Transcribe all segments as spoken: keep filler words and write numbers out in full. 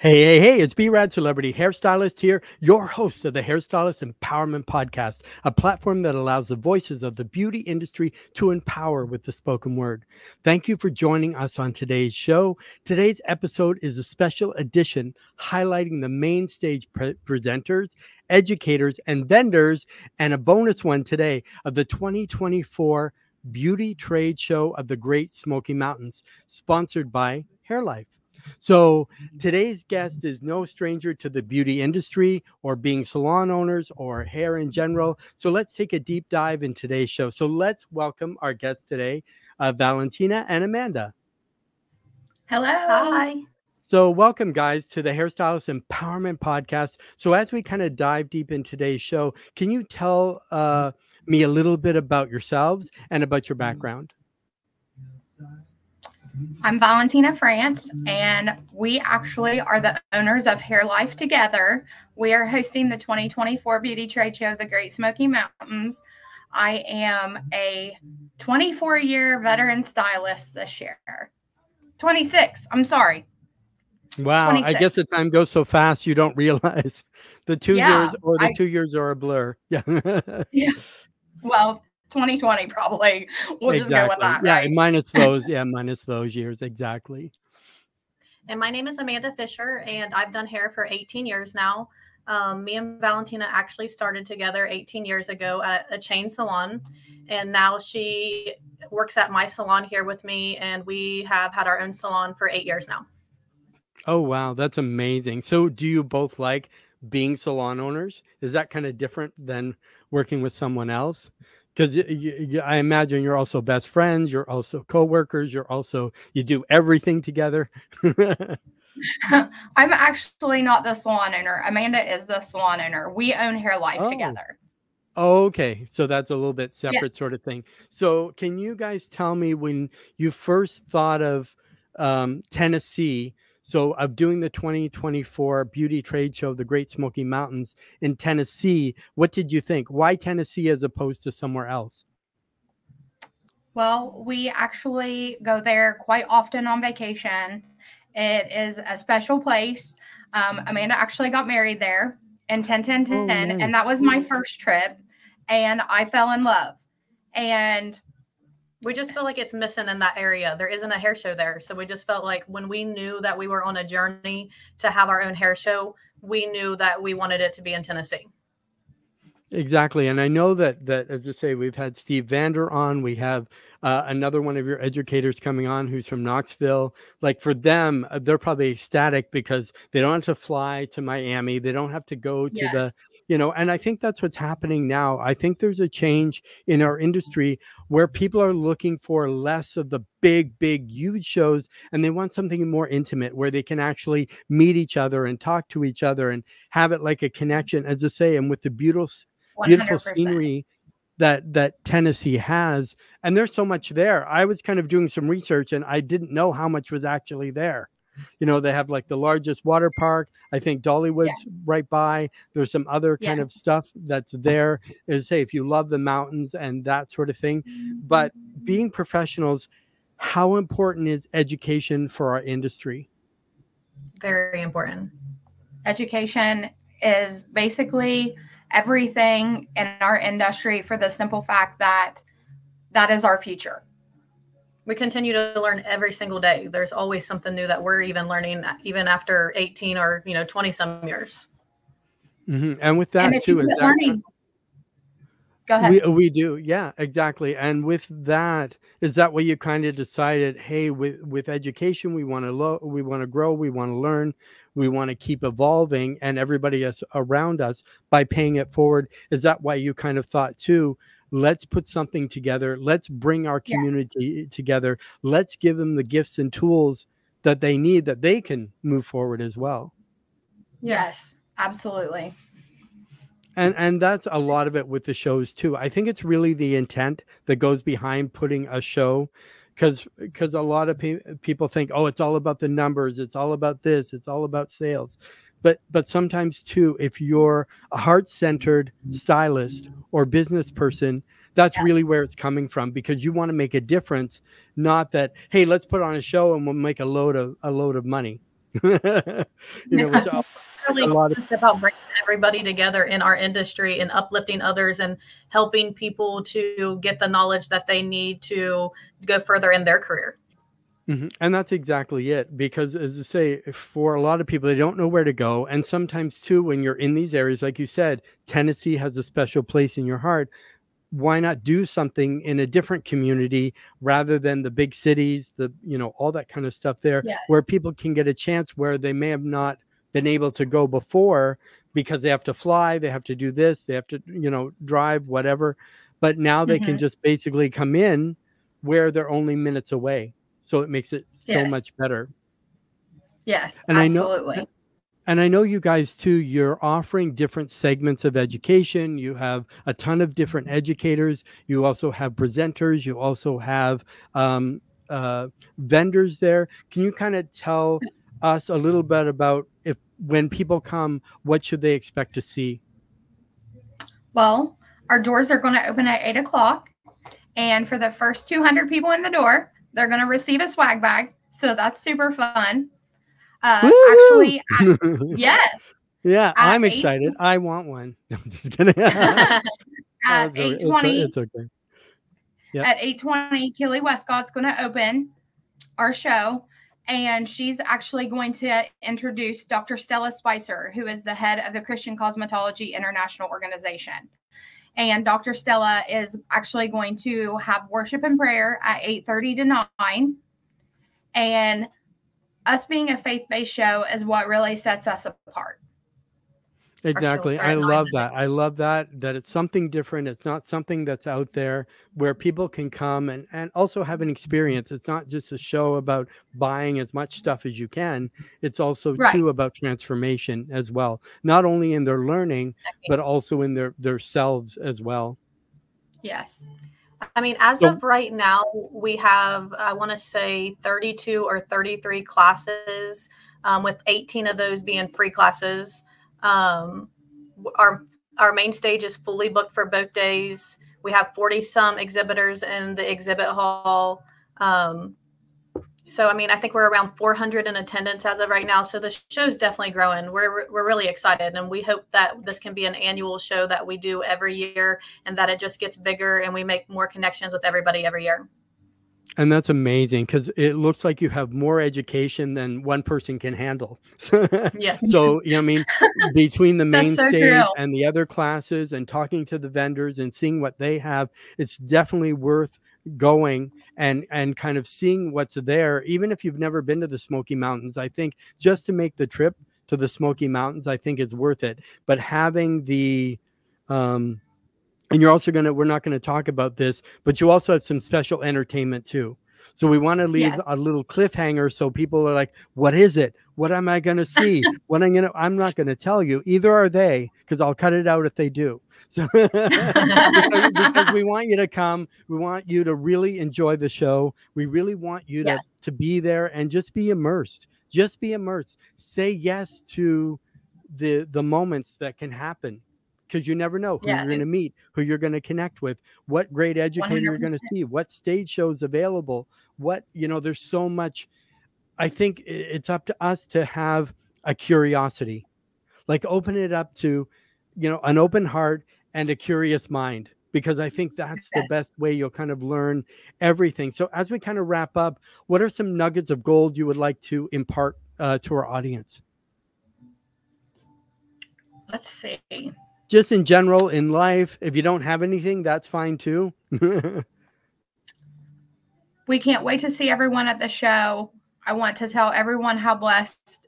Hey, hey, hey, it's B-Rad Celebrity Hairstylist here, your host of the Hairstylist Empowerment Podcast, a platform that allows the voices of the beauty industry to empower with the spoken word. Thank you for joining us on today's show. Today's episode is a special edition highlighting the main stage pre presenters, educators, and vendors, and a bonus one today of the twenty twenty-four Beauty Trade Show of the Great Smoky Mountains, sponsored by Hair Life. So today's guest is no stranger to the beauty industry or being salon owners or hair in general. So let's take a deep dive in today's show. So let's welcome our guests today, uh, Valentina and Amanda. Hello. Hi. So welcome, guys, to the Hairstylist Empowerment Podcast. So as we kind of dive deep in today's show, can you tell uh, me a little bit about yourselves and about your background? I'm Valentina France, and we actually are the owners of Hair Life together. We are hosting the twenty twenty-four Beauty Trade Show of the Great Smoky Mountains. I am a twenty-four year veteran stylist this year. twenty-six, I'm sorry. Wow, twenty-six. I guess the time goes so fast you don't realize the two yeah, years or the I, two years are a blur. Yeah. Yeah. Well, twenty twenty probably. We'll exactly. just go with that, right? Yeah, minus those. Yeah, minus those years. Exactly. And my name is Amanda Fisher, and I've done hair for eighteen years now. Um, me and Valentina actually started together eighteen years ago at a chain salon, and now she works at my salon here with me, and we have had our own salon for eight years now. Oh, wow. That's amazing. So do you both like being salon owners? Is that kind of different than working with someone else? Because I imagine you're also best friends, you're also coworkers, you're also, you do everything together. I'm actually not the salon owner. Amanda is the salon owner. We own Hair Life oh. together. Okay. So that's a little bit separate yes. sort of thing. So can you guys tell me when you first thought of um, Tennessee, so of doing the twenty twenty-four Beauty Trade Show of the Great Smoky Mountains in Tennessee, what did you think? Why Tennessee as opposed to somewhere else? Well, we actually go there quite often on vacation. It is a special place. Um, Amanda actually got married there in ten ten ten, oh, nice. And that was my first trip, and I fell in love. And we just feel like it's missing in that area. There isn't a hair show there. So we just felt like when we knew that we were on a journey to have our own hair show, we knew that we wanted it to be in Tennessee. Exactly. And I know that, that as I say, we've had Steve Vander on. We have uh, another one of your educators coming on who's from Knoxville. Like for them, they're probably ecstatic because they don't have to fly to Miami. They don't have to go to yes. the... You know, and I think that's what's happening now. I think there's a change in our industry where people are looking for less of the big, big, huge shows, and they want something more intimate where they can actually meet each other and talk to each other and have it like a connection, as I say, and with the beautiful, beautiful scenery that that Tennessee has. And there's so much there. I was kind of doing some research, and I didn't know how much was actually there. You know, they have like the largest water park. I think Dollywood's yeah. right by. There's some other yeah. kind of stuff that's there. Is say if you love the mountains and that sort of thing. But being professionals, how important is education for our industry? Very important. Education is basically everything in our industry for the simple fact that that is our future. We continue to learn every single day. There's always something new that we're even learning, even after eighteen or, you know, twenty some years. Mm-hmm. And with that and too, is that, go ahead. We, we do. Yeah, exactly. And with that, is that what you kind of decided, hey, with, with education, we want to we want to grow, we want to learn, we want to keep evolving and everybody else around us by paying it forward. Is that why you kind of thought too, Let's put something together. Let's bring our community yes. together. Let's give them the gifts and tools that they need, that they can move forward as well. Yes, absolutely. And, and that's a lot of it with the shows too. I think it's really the intent that goes behind putting a show, because because a lot of pe people think, oh, it's all about the numbers. It's all about this. It's all about sales. But, but sometimes too, if you're a heart-centered stylist or business person, that's yes. really where it's coming from, because you want to make a difference, not that, hey, let's put on a show and we'll make a load of, a load of money. You know, which really cool just about bringing everybody together in our industry and uplifting others and helping people to get the knowledge that they need to go further in their career. Mm-hmm. And that's exactly it, because as I say, for a lot of people, they don't know where to go. And sometimes too, when you're in these areas, like you said, Tennessee has a special place in your heart. Why not do something in a different community rather than the big cities, the, you know, all that kind of stuff there, yes. where people can get a chance where they may have not been able to go before, because they have to fly, they have to do this, they have to, you know, drive, whatever. But now they mm-hmm. can just basically come in where they're only minutes away. So it makes it so yes. much better. Yes, and absolutely. I know, and I know you guys too, you're offering different segments of education. You have a ton of different educators. You also have presenters. You also have um, uh, vendors there. Can you kind of tell us a little bit about if when people come, what should they expect to see? Well, our doors are going to open at eight o'clock. And for the first two hundred people in the door, they're going to receive a swag bag. So that's super fun. Uh, actually, at, yes. Yeah, I'm eight, excited. I want one. I'm just kidding. At eight twenty, it's, it's okay. Yep. At eight twenty, Kelly Westcott's going to open our show, and she's actually going to introduce Doctor Stella Spicer, who is the head of the Christian Cosmetology International Organization. And Doctor Stella is actually going to have worship and prayer at eight thirty to nine, and us being a faith-based show is what really sets us apart. Exactly. I love that. I love that, that it's something different. It's not something that's out there, where people can come and, and also have an experience. It's not just a show about buying as much stuff as you can. It's also right. too about transformation as well, not only in their learning, but also in their, their selves as well. Yes. I mean, as of right now, we have, I want to say thirty-two or thirty-three classes, um, with eighteen of those being free classes. Um, our, our main stage is fully booked for both days. We have forty some exhibitors in the exhibit hall. Um, so, I mean, I think we're around four hundred in attendance as of right now. So the show's definitely growing. We're, we're really excited. And we hope that this can be an annual show that we do every year, and that it just gets bigger and we make more connections with everybody every year. And that's amazing, because it looks like you have more education than one person can handle. Yes. So, you know, I mean, between the main so stage true. and the other classes and talking to the vendors and seeing what they have, it's definitely worth going and and kind of seeing what's there. Even if you've never been to the Smoky Mountains, I think just to make the trip to the Smoky Mountains, I think is worth it. But having the um and you're also going to, we're not going to talk about this, but you also have some special entertainment too. So we want to leave yes. a little cliffhanger. So people are like, what is it? What am I going to see? What I'm going to, I'm not going to tell you, either are they, because I'll cut it out if they do. So because, because we want you to come, we want you to really enjoy the show. We really want you yes. to, to be there and just be immersed, just be immersed. Say yes to the, the moments that can happen, because you never know who yes. you're going to meet, who you're going to connect with, what great educator one hundred percent. You're going to see, what stage shows available, what, you know, there's so much. I think it's up to us to have a curiosity, like open it up to, you know, an open heart and a curious mind, because I think that's yes. the best way you'll kind of learn everything. So as we kind of wrap up, what are some nuggets of gold you would like to impart uh, to our audience? Let's see. Just in general, in life, if you don't have anything, that's fine too. We can't wait to see everyone at the show. I want to tell everyone how blessed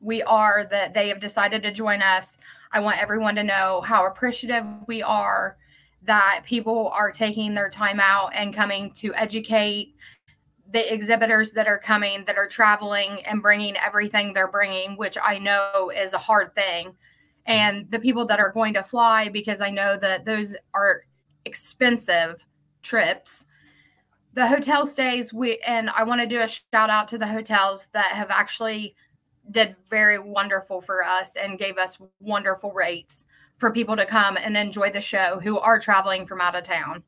we are that they have decided to join us. I want everyone to know how appreciative we are that people are taking their time out and coming to educate the exhibitors that are coming, that are traveling and bringing everything they're bringing, which I know is a hard thing. And the people that are going to fly, because I know that those are expensive trips. The hotel stays, we, and I want to do a shout out to the hotels that have actually did very wonderful for us and gave us wonderful rates for people to come and enjoy the show who are traveling from out of town.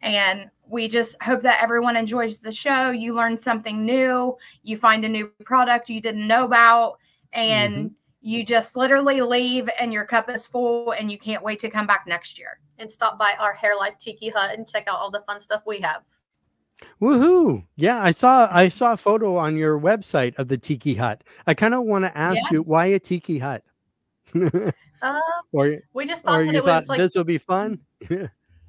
And we just hope that everyone enjoys the show. You learn something new, you find a new product you didn't know about, and mm-hmm. you just literally leave and your cup is full and you can't wait to come back next year. And stop by our Hair Life Tiki Hut and check out all the fun stuff we have. Woohoo. Yeah, I saw I saw a photo on your website of the Tiki Hut. I kind of want to ask yes. you, why a Tiki Hut? uh, or we just thought, or that you it thought was like, this will be fun.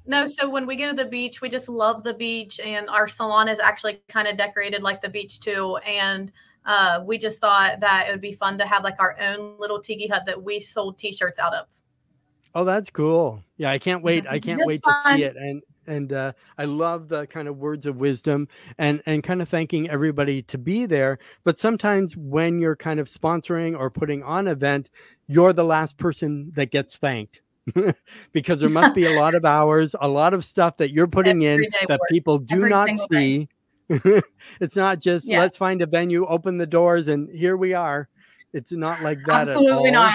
No, so when we go to the beach, we just love the beach, and our salon is actually kind of decorated like the beach too. And uh, we just thought that it would be fun to have like our own little Tiki Hut that we sold T-shirts out of. Oh, that's cool. Yeah, I can't wait. I can't wait fun. to see it. And and uh, I love the kind of words of wisdom and, and kind of thanking everybody to be there. But sometimes when you're kind of sponsoring or putting on an event, you're the last person that gets thanked. Because there must be a lot of hours, a lot of stuff that you're putting Every in that work. people do Every not see. It's not just, yeah. let's find a venue, open the doors, and here we are. It's not like that. Absolutely not.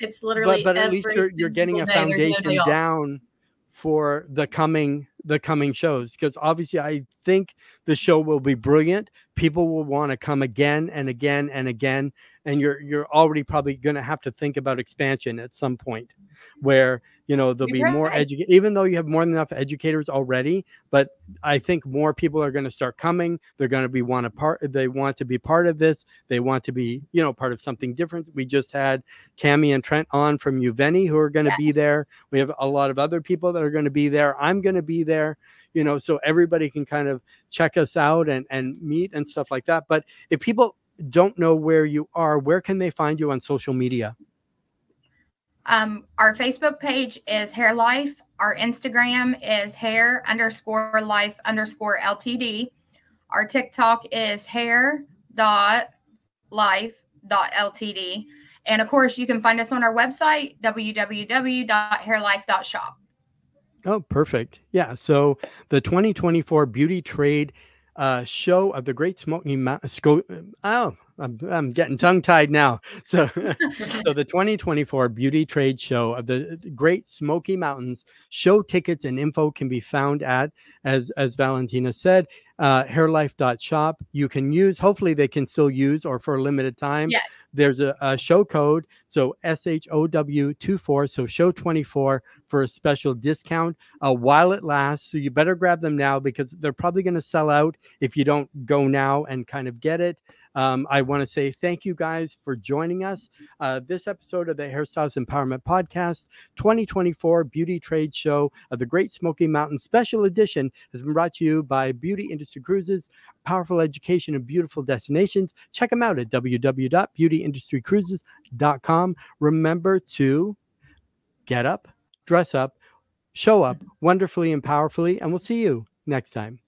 It's literally, but, but at least you're, you're getting a foundation down for the coming, the coming shows. Because obviously I think the show will be brilliant. People will want to come again and again and again. And you're, you're already probably going to have to think about expansion at some point where, you know, there'll be right. more educate, even though you have more than enough educators already, but I think more people are going to start coming. They're going to be want to part. They want to be part of this. They want to be, you know, part of something different. We just had Cammie and Trent on from Uveni who are going to yes. be there. We have a lot of other people that are going to be there. I'm going to be there, you know, so everybody can kind of check us out and, and meet and stuff like that. But if people don't know where you are, where can they find you on social media? Um, our Facebook page is Hair Life. Our Instagram is hair underscore life underscore L T D. Our TikTok is hair dot life dot L T D. And of course, you can find us on our website, w w w dot hair life dot shop. Oh, perfect. Yeah. So the twenty twenty-four Beauty Trade uh, Show of the Great Smoky Mountains. Oh, I'm, I'm getting tongue-tied now. So, so the twenty twenty-four Beauty Trade Show of the Great Smoky Mountains. Show tickets and info can be found at, as, as Valentina said, uh, hairlife dot shop. You can use, hopefully they can still use, or for a limited time. Yes. There's a, a show code. So S H O W two four. So show twenty-four for a special discount uh, while it lasts. So you better grab them now because they're probably going to sell out if you don't go now and kind of get it. Um, I want to say thank you guys for joining us. Uh, this episode of the Hairstylist Empowerment Podcast twenty twenty-four Beauty Trade Show of the Great Smoky Mountains Special Edition has been brought to you by Beauty Industry Cruises, powerful education and beautiful destinations. Check them out at w w w dot beauty industry cruises dot com. Remember to get up, dress up, show up wonderfully and powerfully, and we'll see you next time.